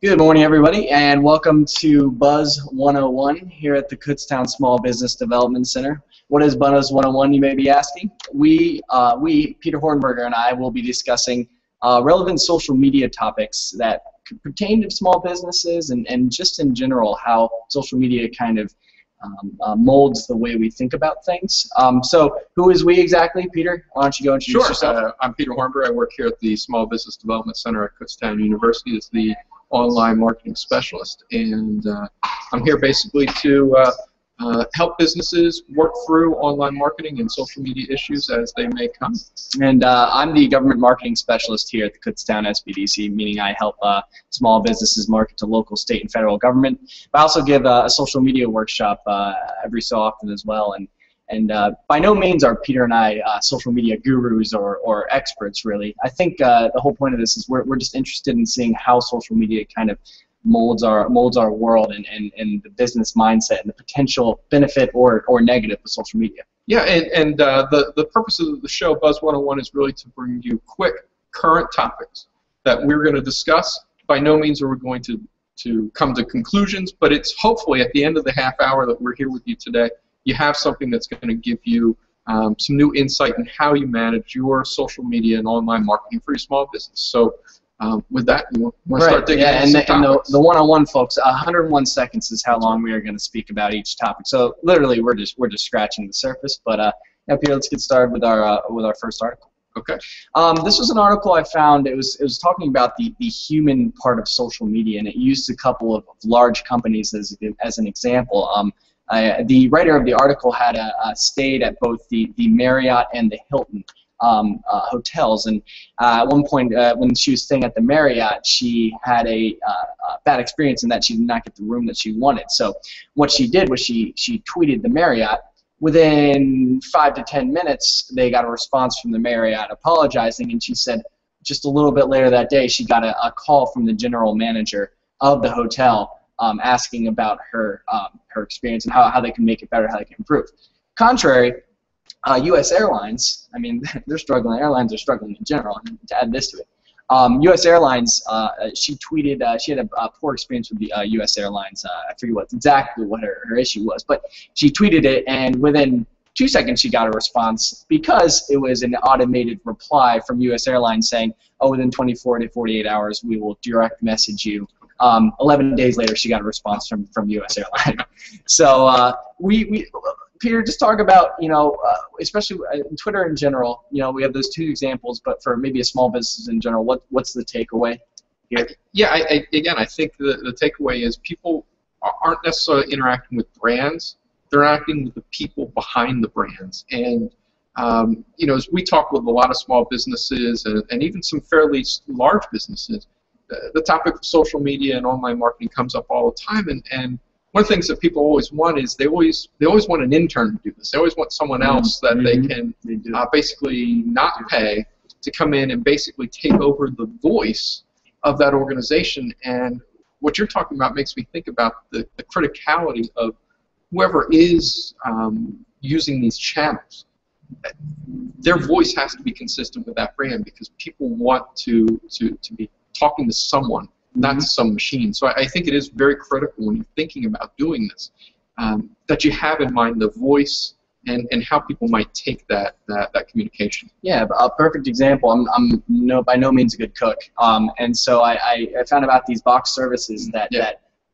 Good morning, everybody, and welcome to Buzz 101 here at the Kutztown Small Business Development Center. What is Buzz 101, you may be asking? We Peter Hornberger and I, will be discussing relevant social media topics that pertain to small businesses and just in general how social media kind of molds the way we think about things. So who is we exactly, Peter? Why don't you go introduce yourself? Sure. I'm Peter Hornberger. I work here at the Small Business Development Center at Kutztown University as the online marketing specialist, and I'm here basically to help businesses work through online marketing and social media issues as they may come. And I'm the government marketing specialist here at the Kutztown SBDC, meaning I help small businesses market to local, state, and federal government. But I also give a social media workshop every so often as well. And by no means are Peter and I social media gurus or experts, really. I think the whole point of this is we're just interested in seeing how social media kind of molds our world and the business mindset and the potential benefit or negative of social media. Yeah, and the purpose of the show, Buzz 101, is really to bring you quick, current topics that we're going to discuss. By no means are we going to come to conclusions, but it's hopefully at the end of the half hour that we're here with you today, you have something that's going to give you some new insight in how you manage your social media and online marketing for your small business. So with that, you want to start digging into some topics. The one-on-one, folks, 101 seconds is how long we are going to speak about each topic. So literally, we're just scratching the surface. But yeah, Peter, let's get started with our first article. Okay. This was an article I found. It was talking about the human part of social media, and it used a couple of large companies as an example. The writer of the article had stayed at both the Marriott and the Hilton hotels, and at one point when she was staying at the Marriott, she had a bad experience in that she did not get the room that she wanted. So what she did was she tweeted the Marriott. Within 5 to 10 minutes, they got a response from the Marriott apologizing, and she said just a little bit later that day she got a call from the general manager of the hotel asking about her her experience and how they can make it better, how they can improve. Contrary, U.S. Airlines, I mean, they're struggling. Airlines are struggling in general, and to add this to it. U.S. Airlines, she tweeted, she had a poor experience with the U.S. Airlines. I forget exactly what her issue was, but she tweeted it, and within 2 seconds she got a response because it was an automated reply from U.S. Airlines saying, oh, within 24 to 48 hours we will direct message you. 11 days later, she got a response from U.S. Airlines. So Peter, just talk about, you know, especially in Twitter in general. You know, we have those two examples, but for maybe a small business in general, what's the takeaway here? Yeah, I think the takeaway is people aren't necessarily interacting with brands; they're interacting with the people behind the brands. And you know, as we talk with a lot of small businesses and even some fairly large businesses. The topic of social media and online marketing comes up all the time, and one of the things that people always want is they always want an intern to do this. They always want someone else that they can basically not pay to come in and basically take over the voice of that organization. And what you're talking about makes me think about the criticality of whoever is using these channels. Their voice has to be consistent with that brand because people want to be talking to someone, not to some machine. So I think it is very critical when you're thinking about doing this that you have in mind the voice and how people might take that communication. Yeah, a perfect example. I'm by no means a good cook, and so I found about these box services that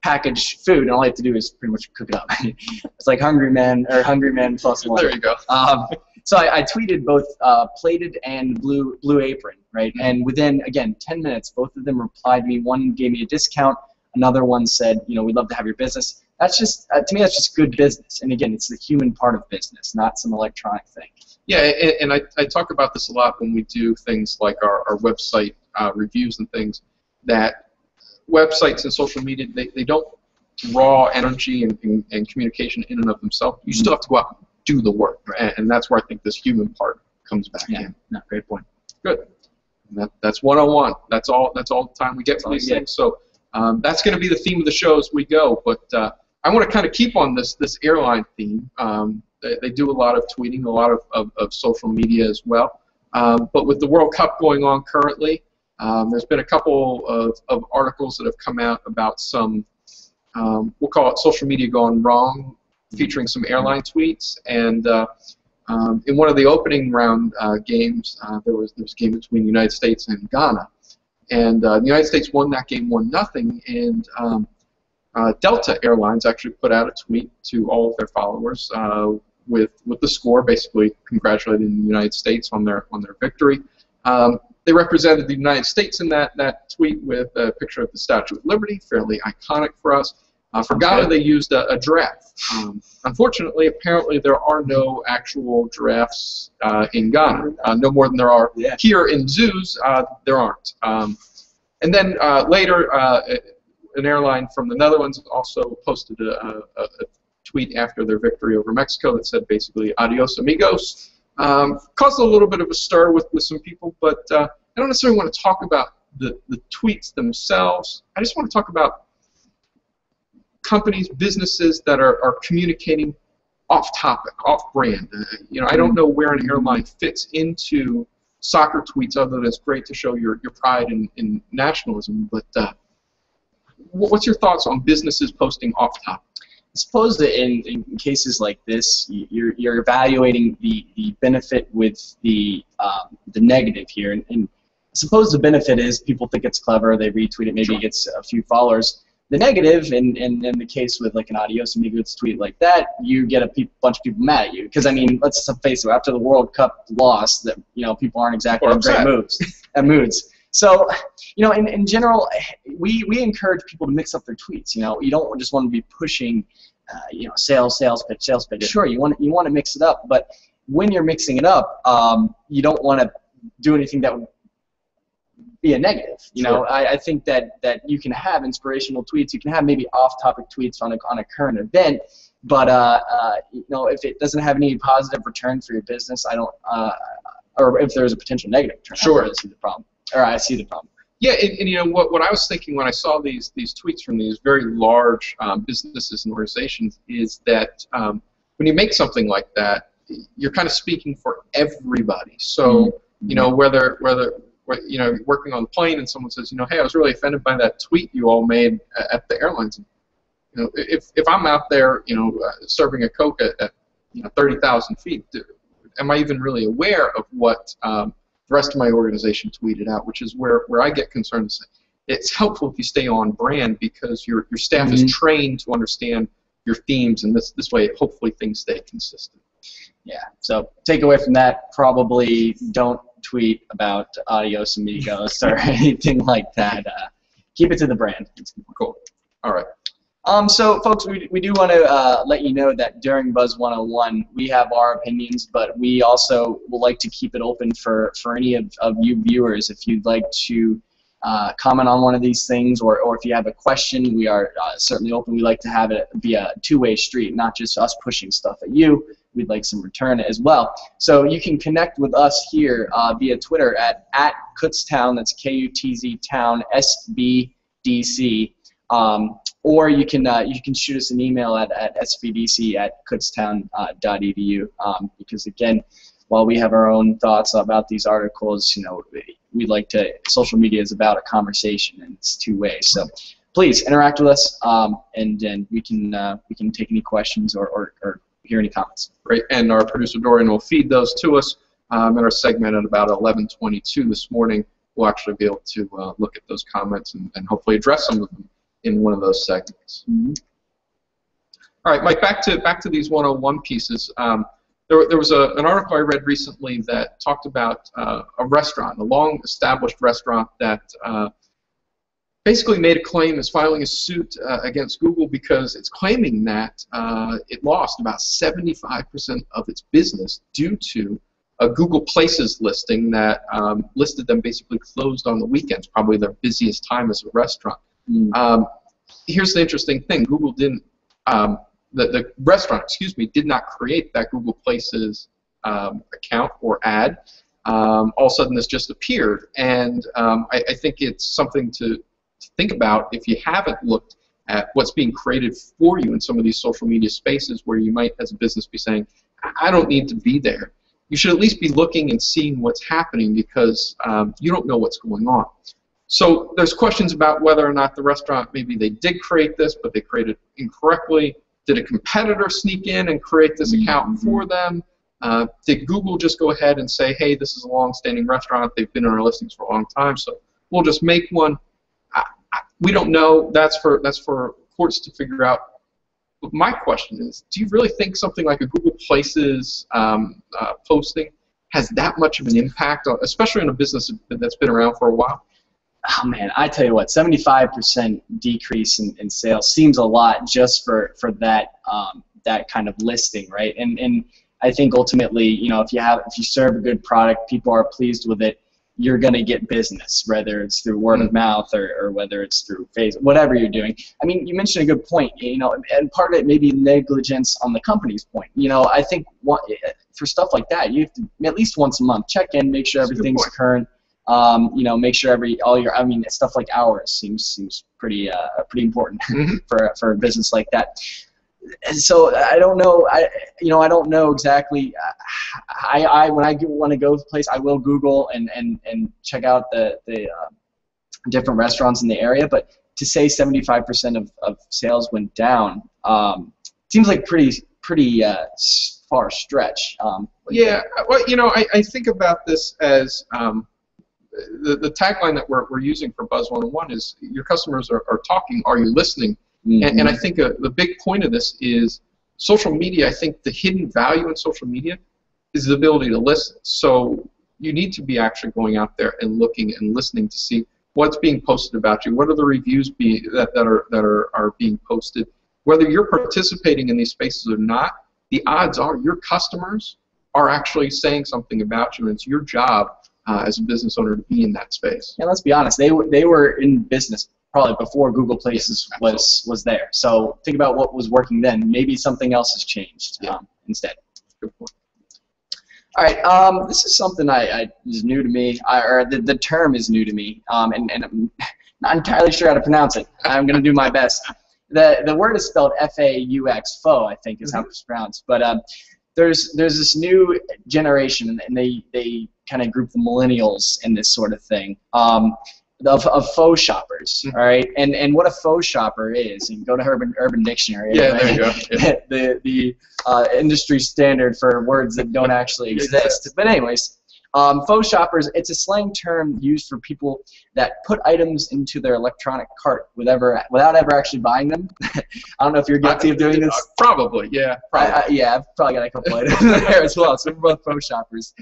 package food, and all I have to do is pretty much cook it up. It's like Hungry Men plus one. There you go. So I tweeted both Plated and Blue Apron, right? And within, again, 10 minutes, both of them replied to me. One gave me a discount. Another one said, you know, we'd love to have your business. That's just, to me, that's just good business. And again, it's the human part of business, not some electronic thing. Yeah, and I talk about this a lot when we do things like our website reviews and things, that websites and social media, they don't draw energy and communication in and of themselves. You still have to go out and do the work, right? And that's where I think this human part comes back in. No, great point. Good. That's 101. That's all the time we get for these things. So that's going to be the theme of the show as we go. But I want to kind of keep on this airline theme. They do a lot of tweeting, a lot of social media as well. But with the World Cup going on currently, There's been a couple of articles that have come out about some, we'll call it social media gone wrong, featuring some airline tweets. And in one of the opening round games, there was a game between the United States and Ghana. And the United States won that game 1-0. And Delta Airlines actually put out a tweet to all of their followers with the score, basically congratulating the United States on their victory. They represented the United States in that tweet with a picture of the Statue of Liberty, fairly iconic for us. For Ghana, they used a giraffe. Unfortunately, apparently there are no actual giraffes in Ghana, no more than there are here in zoos. There aren't. And then later, an airline from the Netherlands also posted a tweet after their victory over Mexico that said basically, adios amigos. Caused a little bit of a stir with some people, but I don't necessarily want to talk about the tweets themselves. I just want to talk about companies, businesses that are communicating off-topic, off-brand. You know, I don't know where an airline fits into soccer tweets other than it's great to show your pride in nationalism, but what's your thoughts on businesses posting off-topic? I suppose that in cases like this, you're evaluating the benefit with the negative here. And I suppose the benefit is people think it's clever, they retweet it, maybe it gets a few followers. The negative, and in the case with like an adios amigos tweet like that, you get a bunch of people mad at you. Because I mean, let's face it, after the World Cup loss, that people aren't exactly in great moods. So, in general, we encourage people to mix up their tweets. You don't just want to be pushing, sales pitch. Sure, you want to mix it up, but when you're mixing it up, you don't want to do anything that would be a negative. I think that you can have inspirational tweets. You can have maybe off-topic tweets on a current event, but if it doesn't have any positive return for your business, or if there's a potential negative return, I don't see the problem. Or I see the problem. Yeah, and what I was thinking when I saw these tweets from these very large businesses and organizations is that when you make something like that, you're kind of speaking for everybody. So whether you're working on the plane and someone says, hey, I was really offended by that tweet you all made at the airlines. If I'm out there, serving a Coke at 30,000 feet, am I even really aware of what the rest of my organization tweeted out, which is where I get concerned. It's helpful if you stay on brand because your staff is trained to understand your themes, and this way, hopefully, things stay consistent. Yeah. So take away from that, probably don't tweet about adios amigos or anything like that. Keep it to the brand. Cool. All right. So, folks, we do want to let you know that during Buzz 101, we have our opinions, but we also would like to keep it open for any of you viewers. If you'd like to comment on one of these things or if you have a question, we are certainly open. We like to have it be a two-way street, not just us pushing stuff at you. We'd like some return as well. So you can connect with us here via Twitter at Kutztown, that's K-U-T-Z Town, S-B-D-C. Or you can shoot us an email at svdc@kutztown.edu because again, while we have our own thoughts about these articles, we'd like to. Social media is about a conversation and it's two ways. So please interact with us, and then we can take any questions or hear any comments. Great, and our producer Dorian will feed those to us in our segment at about 11:22 this morning. We'll actually be able to look at those comments and hopefully address some of them in one of those segments. All right, Mike, back to these 101 pieces. There was an article I read recently that talked about a restaurant, a long-established restaurant that basically made a claim, is filing a suit against Google because it's claiming that it lost about 75% of its business due to a Google Places listing that listed them basically closed on the weekends, probably their busiest time as a restaurant. Here's the interesting thing: Google didn't, the restaurant, excuse me, did not create that Google Places account or ad. All of a sudden, this just appeared, and I think it's something to think about if you haven't looked at what's being created for you in some of these social media spaces where you might, as a business, be saying, "I don't need to be there." you should at least be looking and seeing what's happening, because you don't know what's going on. So there's questions about whether or not the restaurant, maybe they did create this, but they created it incorrectly. Did a competitor sneak in and create this account for them? Did Google just go ahead and say, hey, this is a long-standing restaurant, they've been in our listings for a long time, so we'll just make one? We don't know. That's for courts to figure out. But my question is, do you really think something like a Google Places posting has that much of an impact, especially on a business that's been around for a while? Oh man, I tell you what, 75% decrease in sales seems a lot just for that that kind of listing, right? And I think ultimately, you know, if you serve a good product, people are pleased with it, you're going to get business, whether it's through word of mouth or whether it's through Facebook, whatever you're doing. I mean, you mentioned a good point, you know, and part of it may be negligence on the company's point. You know, I think for stuff like that, you have to at least once a month check in, make sure everything's current. You know, make sure all your, I mean, stuff like hours seems pretty important for a business like that. So I don't know. I don't know exactly. I when I want to go to a place, I will Google and check out the different restaurants in the area. But to say 75% of sales went down seems like pretty far stretch. Yeah. Well, you know, I think about this as the tagline that we're using for Buzz 101 is your customers are talking. Are you listening? And I think the big point of this is social media. I think the hidden value in social media is the ability to listen. So you need to be actually going out there and looking and listening to see what's being posted about you. What are the reviews that are being posted? Whether you're participating in these spaces or not, the odds are your customers are actually saying something about you, and it's your job as a business owner to be in that space. And let's be honest, they were in business probably before Google Places was there. So think about what was working then. Maybe something else has changed instead. Good point. All right, this is something I is new to me, or the term is new to me, and I'm not entirely sure how to pronounce it. I'm going to do my best. The word is spelled F-A-U-X, faux, I think is how it's pronounced. But there's this new generation, and they kind of group the millennials in this sort of thing. Of faux shoppers, all right, and what a faux shopper is, and go to Urban Dictionary. Yeah, right? There you go. Yeah. the industry standard for words that don't actually exist. But anyways, faux shoppers. It's a slang term used for people that put items into their electronic cart without ever actually buying them. I don't know if you're guilty of doing this. Probably, yeah. Probably. I've probably got a couple items there as well. So we're both faux shoppers.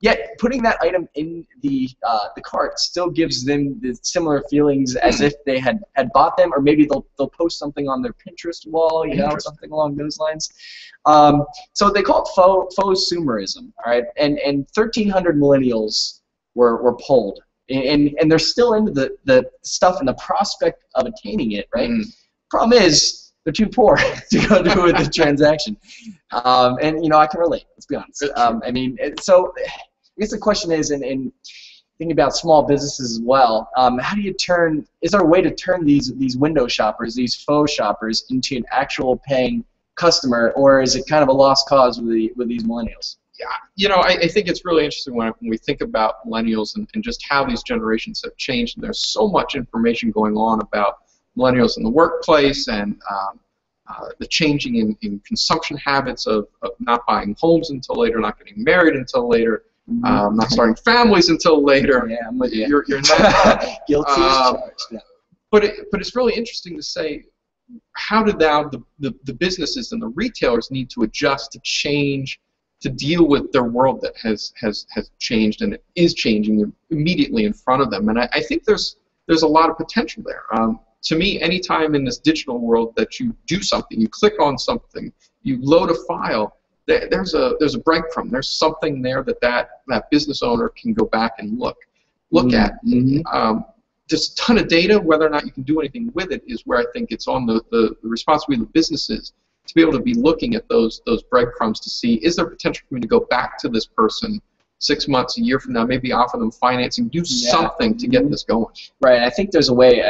Yet putting that item in the cart still gives them the similar feelings as if they had bought them, or maybe they'll post something on their Pinterest wall, you know, something along those lines. So they call it faux-sumerism, all right? And 1,300 millennials were polled, and they're still into the stuff and the prospect of attaining it, right? Problem is, they're too poor to go do with the transaction. And, you know, I can relate, let's be honest. I mean, so... I guess the question is, and thinking about small businesses as well, how do you turn? Is there a way to turn these window shoppers, these faux shoppers, into an actual paying customer, or is it kind of a lost cause with these millennials? Yeah, you know, I think it's really interesting when we think about millennials and just how these generations have changed. And there's so much information going on about millennials in the workplace and the changing in consumption habits of not buying homes until later, not getting married until later. Not starting families until later. Yeah, you're not guilty as charged. Yeah. But it's really interesting to say, how do now the businesses and the retailers need to adjust, to change, to deal with their world that has changed and is changing immediately in front of them? And I think there's a lot of potential there. To me, any time in this digital world that you do something, you click on something, you load a file, There's a breadcrumb. There's something there that business owner can go back and look at. There's a ton of data. Whether or not you can do anything with it is where I think it's on the responsibility of businesses to be able to be looking at those breadcrumbs to see, is there potential for me to go back to this person 6 months, a year from now, maybe offer them financing, do something to get this going. Right. I think there's a way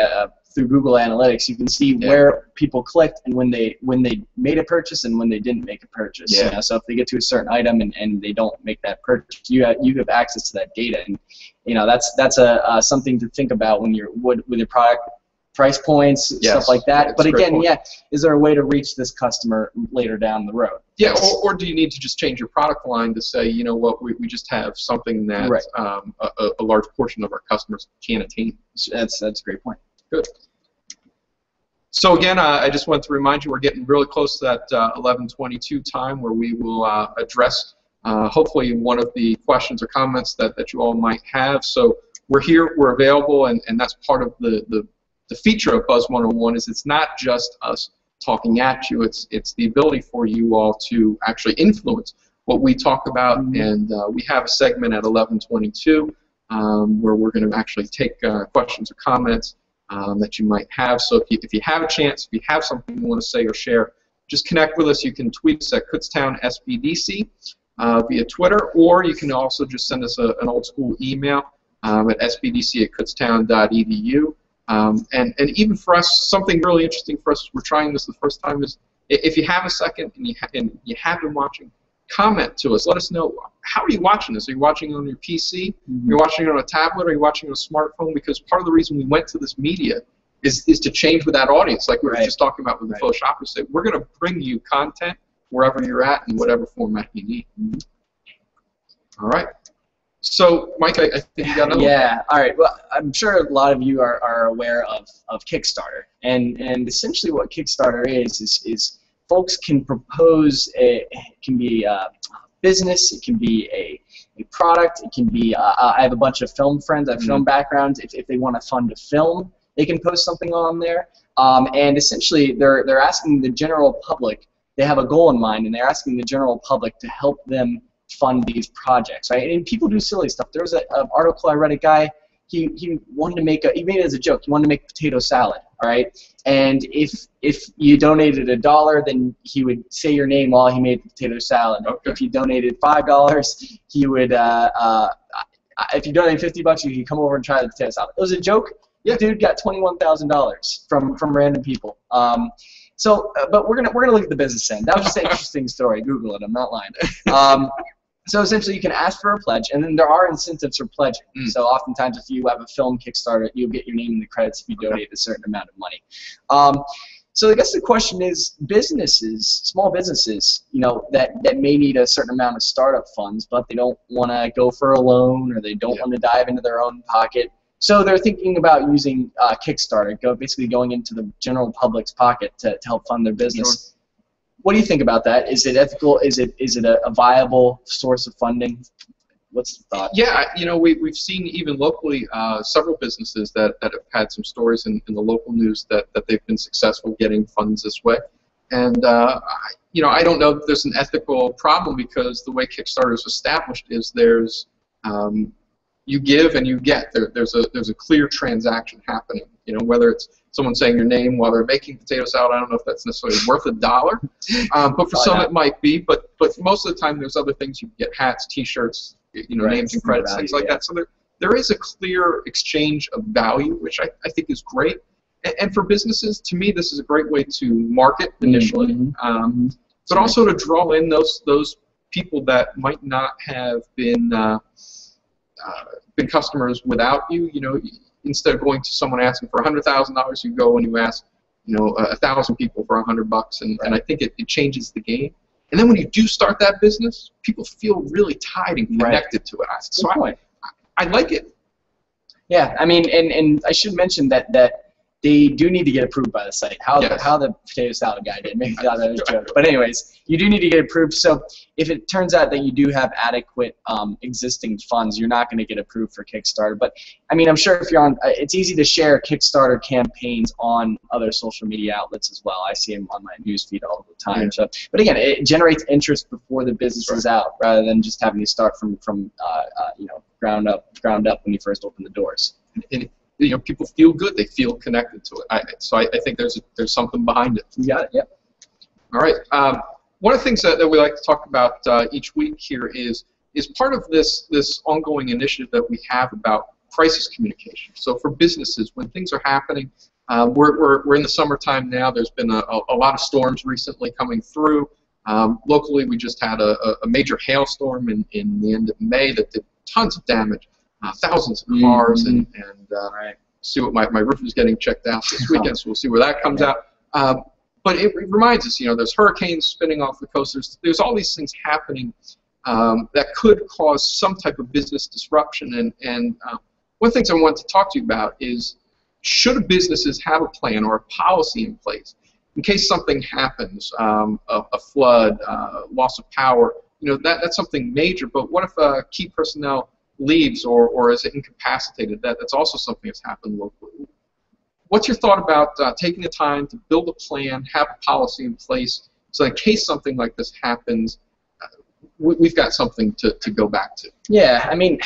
through Google Analytics, you can see where people clicked and when they made a purchase and when they didn't make a purchase. Yeah. You know? So if they get to a certain item and they don't make that purchase, you have access to that data, and you know that's something to think about when you're with your product price points, stuff like that. But again, is there a way to reach this customer later down the road? Yeah, or do you need to just change your product line to say, you know what, we just have something that a large portion of our customers can't attain? That's a great point. Good. So again, I just want to remind you we're getting really close to that 11:22 time where we will address hopefully one of the questions or comments that you all might have. So we're here, we're available, and that's part of the feature of Buzz 101 is it's not just us talking at you, it's the ability for you all to actually influence what we talk about, and we have a segment at 11:22 where we're going to actually take questions or comments that you might have. So if you have a chance, if you have something you want to say or share, just connect with us. You can tweet us at KutztownSBDC via Twitter, or you can also just send us an old school email at sbdc@kutztown.edu. And even for us, something really interesting for us, we're trying this the first time, is if you have a second and you have been watching, comment to us. Let us know, how are you watching this? Are you watching it on your PC? Mm-hmm. Are you watching it on a tablet? Are you watching it on a smartphone? Because part of the reason we went to this media is to change with that audience, like we were just talking about with the Flow Shoppers. We're going to bring you content wherever you're at in whatever format you need. Mm-hmm. All right. So, Mike, I think you got another one. Yeah, all right. Well, I'm sure a lot of you are aware of Kickstarter. And essentially what Kickstarter is folks can propose, it can be a business, it can be a product, it can be, I have a bunch of film friends, I have film backgrounds. If they want to fund a film, they can post something on there. And essentially they're asking the general public, they have a goal in mind, and they're asking the general public to help them fund these projects, right? And people do silly stuff. There was an article I read. A guy, he wanted to make he made it as a joke. He wanted to make potato salad, all right? And if you donated $1, then he would say your name while he made the potato salad. Okay. If you donated $5, he would. If you donated $50, you could come over and try the potato salad. It was a joke. Yeah, dude got $21,000 from random people. So, but we're gonna leave the business in. That was just an interesting story. Google it. I'm not lying. So essentially, you can ask for a pledge, and then there are incentives for pledging. So oftentimes, if you have a film Kickstarter, you'll get your name in the credits if you donate a certain amount of money. So I guess the question is, businesses, small businesses, you know, that may need a certain amount of startup funds, but they don't want to go for a loan, or they don't want to dive into their own pocket. So they're thinking about using Kickstarter, basically going into the general public's pocket to help fund their business. Sure. What do you think about that? Is it ethical? Is it a viable source of funding? What's the thought? Yeah, you know, we've seen even locally several businesses that have had some stories in the local news that they've been successful getting funds this way. And, you know, I don't know if there's an ethical problem, because the way Kickstarter is established is there's you give and you get. There's a clear transaction happening, you know, whether it's someone saying your name while they're making potato salad. I don't know if that's necessarily worth $1, but for some it might be. But most of the time, there's other things you can get: hats, T-shirts, you know, names and credits, things like that. So there is a clear exchange of value, which I think is great. And for businesses, to me, this is a great way to market initially, but also to draw in those people that might not have been customers without you. You know, instead of going to someone asking for $100,000, you go and you ask, you know, 1,000 people for $100, and I think it changes the game. And then when you do start that business, people feel really tied and connected to it. So I like it. Yeah, I mean, and I should mention that they do need to get approved by the site. How the potato salad guy did, maybe that was a joke. But anyways, you do need to get approved. So if it turns out that you do have adequate existing funds, you're not going to get approved for Kickstarter. But I mean, I'm sure if you're on, it's easy to share Kickstarter campaigns on other social media outlets as well. I see them on my newsfeed all the time. So, but again, it generates interest before the business is out, rather than just having to start from you know, ground up when you first open the doors. You know, people feel good. They feel connected to it. So I think there's something behind it. You got it. Yep. All right. One of the things that we like to talk about each week here is part of this ongoing initiative that we have about crisis communication. So for businesses, when things are happening, We're in the summertime now. There's been a lot of storms recently coming through. Locally, we just had a major hailstorm in the end of May that did tons of damage, thousands of cars, and see what my roof is getting checked out this weekend, so we'll see where that comes out. But it reminds us, you know, there's hurricanes spinning off the coast. There's all these things happening that could cause some type of business disruption. And one of the things I wanted to talk to you about is, should businesses have a plan or a policy in place in case something happens, a flood, loss of power? You know, that's something major, but what if key personnel leaves or is incapacitated? That's also something that's happened locally. What's your thought about taking the time to build a plan, have a policy in place, so in case something like this happens, we've got something to go back to? Yeah, I mean,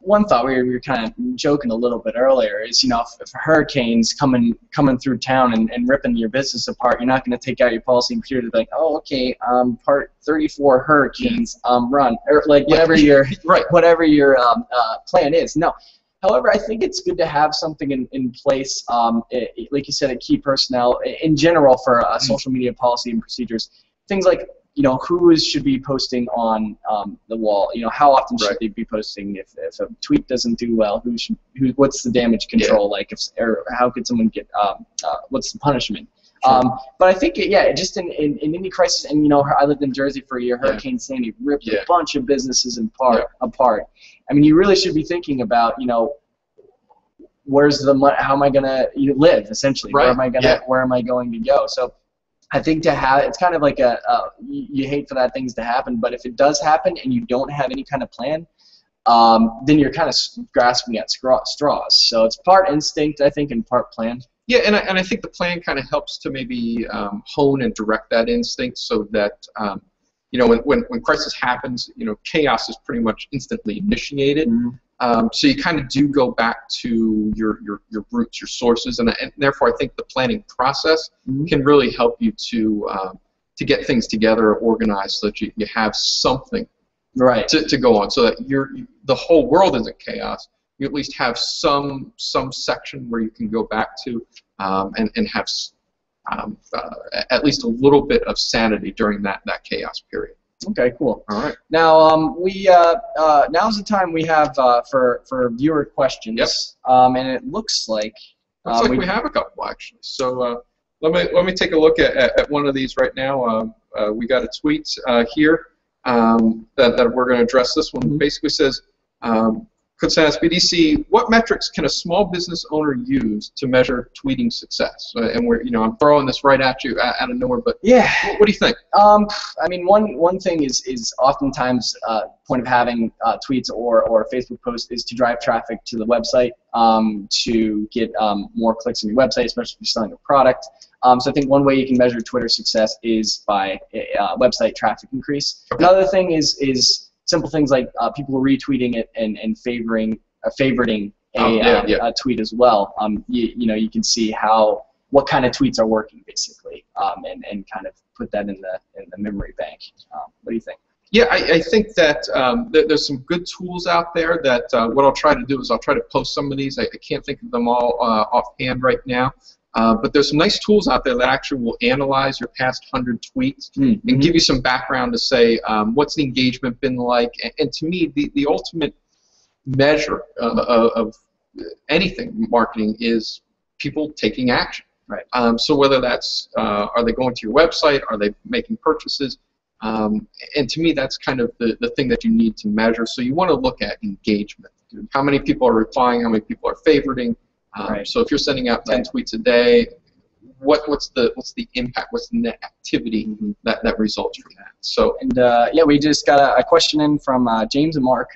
one thought we were kind of joking a little bit earlier is, you know, if a hurricane's coming through town and ripping your business apart, you're not going to take out your policy and computer to be like, oh, okay, part 34 hurricanes, run, or like whatever your whatever your plan is. No. However, I think it's good to have something in place, like you said, a key personnel in general for social media policy and procedures. Things like, you know, should be posting on the wall. You know, how often should they be posting? If a tweet doesn't do well, what's the damage control like? Or how could someone get? What's the punishment? Sure. But I think, just in any crisis, and you know, I lived in Jersey for a year. Hurricane Sandy ripped a bunch of businesses apart. I mean, you really should be thinking about, you know, where's the money? How am I gonna live essentially? Right. Where am I going to go? So, I think it's kind of like you hate for that things to happen, but if it does happen and you don't have any kind of plan, then you're kind of grasping at straws. So it's part instinct, I think, and part plan. Yeah, and I think the plan kind of helps to maybe hone and direct that instinct so that you know, when crisis happens, you know, chaos is pretty much instantly initiated. So you kind of do go back to your roots, your sources, and therefore I think the planning process can really help you to get things together, organized, so that you have something to go on, so that the whole world isn't chaos. You at least have some section where you can go back to and have at least a little bit of sanity during that chaos period. Okay, cool. All right. Now now's the time we have for viewer questions. Yes. And it looks like we have a couple actually. So let me take a look at one of these right now. We got a tweet here that we're going to address. This one basically says, Kutztown SBDC, what metrics can a small business owner use to measure tweeting success? And I'm throwing this right at you out of nowhere, but yeah, what do you think? I mean, one thing is oftentimes point of having tweets or Facebook posts is to drive traffic to the website, to get more clicks on your website, especially if you're selling a product. So I think one way you can measure Twitter success is by website traffic increase. Okay. Another thing is simple things like people retweeting it and favoriting a tweet as well. You can see what kind of tweets are working basically, and kind of put that in the memory bank. What do you think? Yeah, I think that there's some good tools out there that what I'll try to do is I'll try to post some of these. I can't think of them all offhand right now. But there's some nice tools out there that actually will analyze your past 100 tweets and give you some background to say what's the engagement been like. And to me, the ultimate measure of anything marketing is people taking action. Right. So whether that's are they going to your website, are they making purchases, and to me that's kind of the thing that you need to measure. So you want to look at engagement. How many people are replying, how many people are favoriting. So if you're sending out 10 tweets a day, what's the impact? What's the net activity that results from that? So we just got a question in from James and Mark.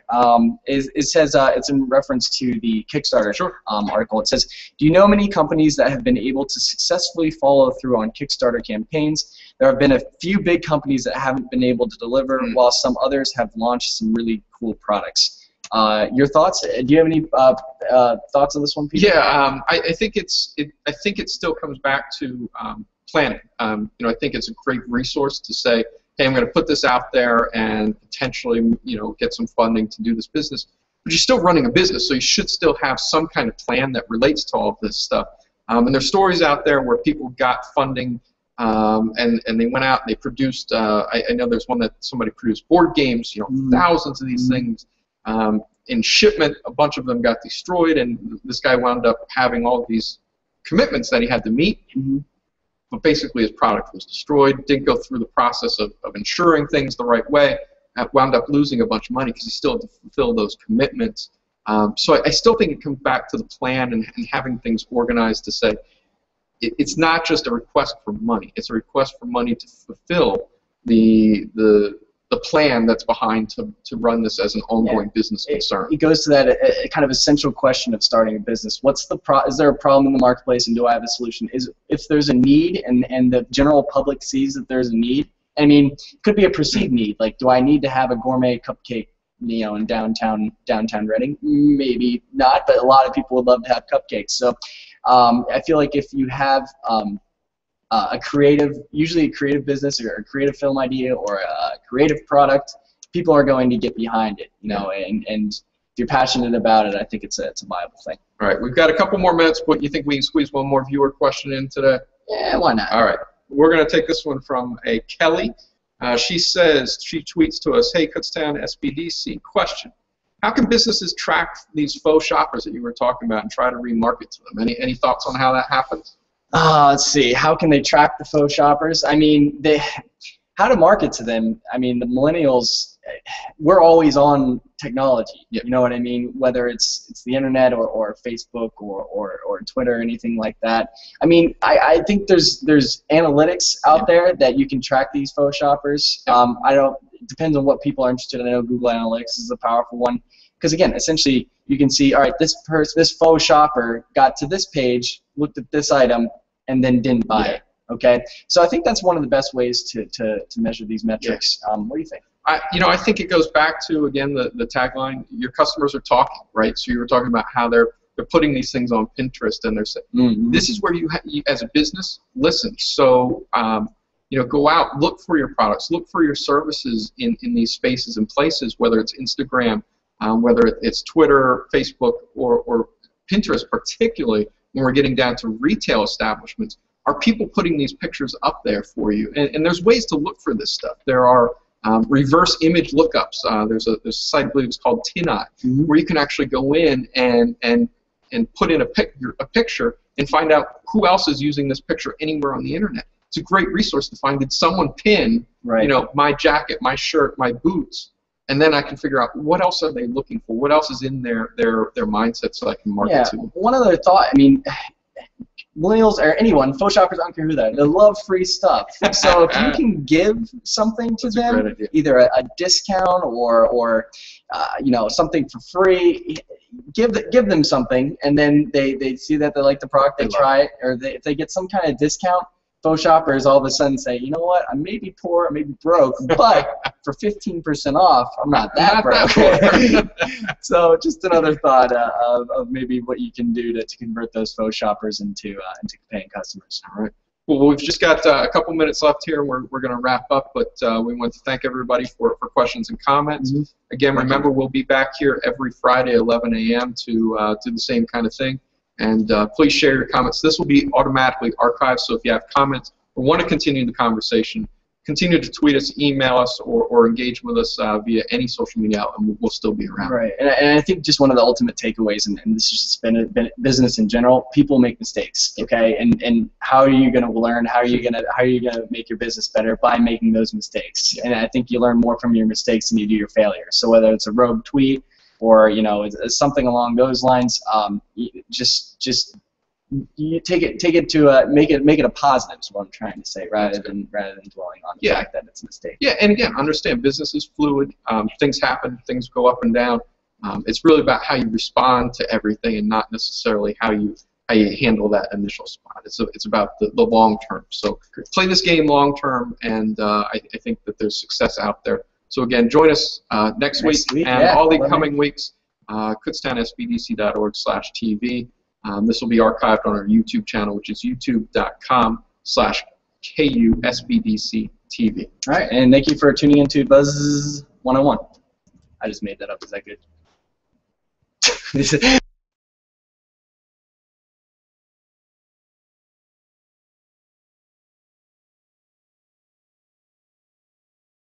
It says it's in reference to the Kickstarter article. It says, do you know many companies that have been able to successfully follow through on Kickstarter campaigns? There have been a few big companies that haven't been able to deliver, while some others have launched some really cool products. Your thoughts? Do you have any thoughts on this one, Peter? Yeah, I think it still comes back to planning. You know, I think it's a great resource to say, hey, I'm going to put this out there and potentially, you know, get some funding to do this business. But you're still running a business, so you should still have some kind of plan that relates to all of this stuff. And there's stories out there where people got funding and they went out and they produced, I know there's one that somebody produced board games, you know, thousands of these things. In shipment, a bunch of them got destroyed, and this guy wound up having all these commitments that he had to meet. But basically his product was destroyed, didn't go through the process of insuring things the right way, wound up losing a bunch of money because he still had to fulfill those commitments. So I still think it comes back to the plan and having things organized to say it's not just a request for money. It's a request for money to fulfill the plan that's behind to run this as an ongoing business concern. It goes to that kind of essential question of starting a business. What's the is there a problem in the marketplace, and do I have a solution? If there's a need and the general public sees that there's a need, I mean, it could be a perceived need. Like, do I need to have a gourmet cupcake, you know, in downtown Reading? Maybe not, but a lot of people would love to have cupcakes. So I feel like if you have usually a creative business or a creative film idea or a creative product, people are going to get behind it, you know, and if you're passionate about it, I think it's a viable thing. All right, we've got a couple more minutes, but you think we can squeeze one more viewer question in today? Yeah, why not? All right. We're going to take this one from a Kelly. She says, she tweets to us, hey, Kutztown SBDC, question. How can businesses track these faux shoppers that you were talking about and try to remarket to them? Any thoughts on how that happens? Let's see. How can they track the faux shoppers? I mean, how to market to them. I mean, the millennials, we're always on technology. Yep. You know what I mean? Whether it's the internet or Facebook or Twitter or anything like that. I mean, I think there's analytics out there that you can track these faux shoppers. It depends on what people are interested in. I know Google Analytics is a powerful one because, again, essentially you can see, all right, this faux shopper got to this page, looked at this item, and then didn't buy it. Okay, so I think that's one of the best ways to measure these metrics. What do you think? I think it goes back to, again, the tagline, your customers are talking, right? So you were talking about how they're putting these things on Pinterest, and they're saying, this is where you as a business, listen. So, go out, look for your products, look for your services in these spaces and places, whether it's Instagram, whether it's Twitter, Facebook, or Pinterest, particularly when we're getting down to retail establishments. Are people putting these pictures up there for you? And there's ways to look for this stuff. There are reverse image lookups. There's a site, I believe it's called TinEye, where you can actually go in and put in a picture and find out who else is using this picture anywhere on the internet. It's a great resource to find. Did someone pin, my jacket, my shirt, my boots? And then I can figure out what else are they looking for? What else is in their mindset so I can market to them? One other thought, millennials or anyone, faux shoppers, I don't care who they are, they love free stuff. So if you can give something to them, either a discount or something for free, give them something, and then they see that they like the product, they try it, or if they get some kind of discount, faux shoppers all of a sudden say, you know what, I may be poor, I may be broke, but for 15% off, I'm not that broke. So just another thought of maybe what you can do to convert those faux shoppers into paying customers. All right. Well, we've just got a couple minutes left here. We're going to wrap up, but we want to thank everybody for questions and comments. Again, remember, we'll be back here every Friday, 11 a.m. to do the same kind of thing. And please share your comments. This will be automatically archived, so if you have comments or want to continue the conversation, continue to tweet us, email us, or engage with us via any social media outlet, and we'll still be around. Right, and I think just one of the ultimate takeaways, and this has just been business in general, people make mistakes, okay? And how are you going to learn? How are you going to make your business better? By making those mistakes. And I think you learn more from your mistakes than you do your failures. So whether it's a rogue tweet, or something along those lines. Just you take it to make it a positive. Is what I'm trying to say, rather than dwelling on the fact that it's a mistake. Yeah, and again, understand business is fluid. Things happen. Things go up and down. It's really about how you respond to everything, and not necessarily how you handle that initial spot. It's about the long term. So play this game long term, and I think that there's success out there. So again, join us next week and all the coming weeks, KutztownSBDC.org/TV. This will be archived on our YouTube channel, which is youtube.com/KUSBDCTV. All right, and thank you for tuning in to Buzz 101. I just made that up. Is that good?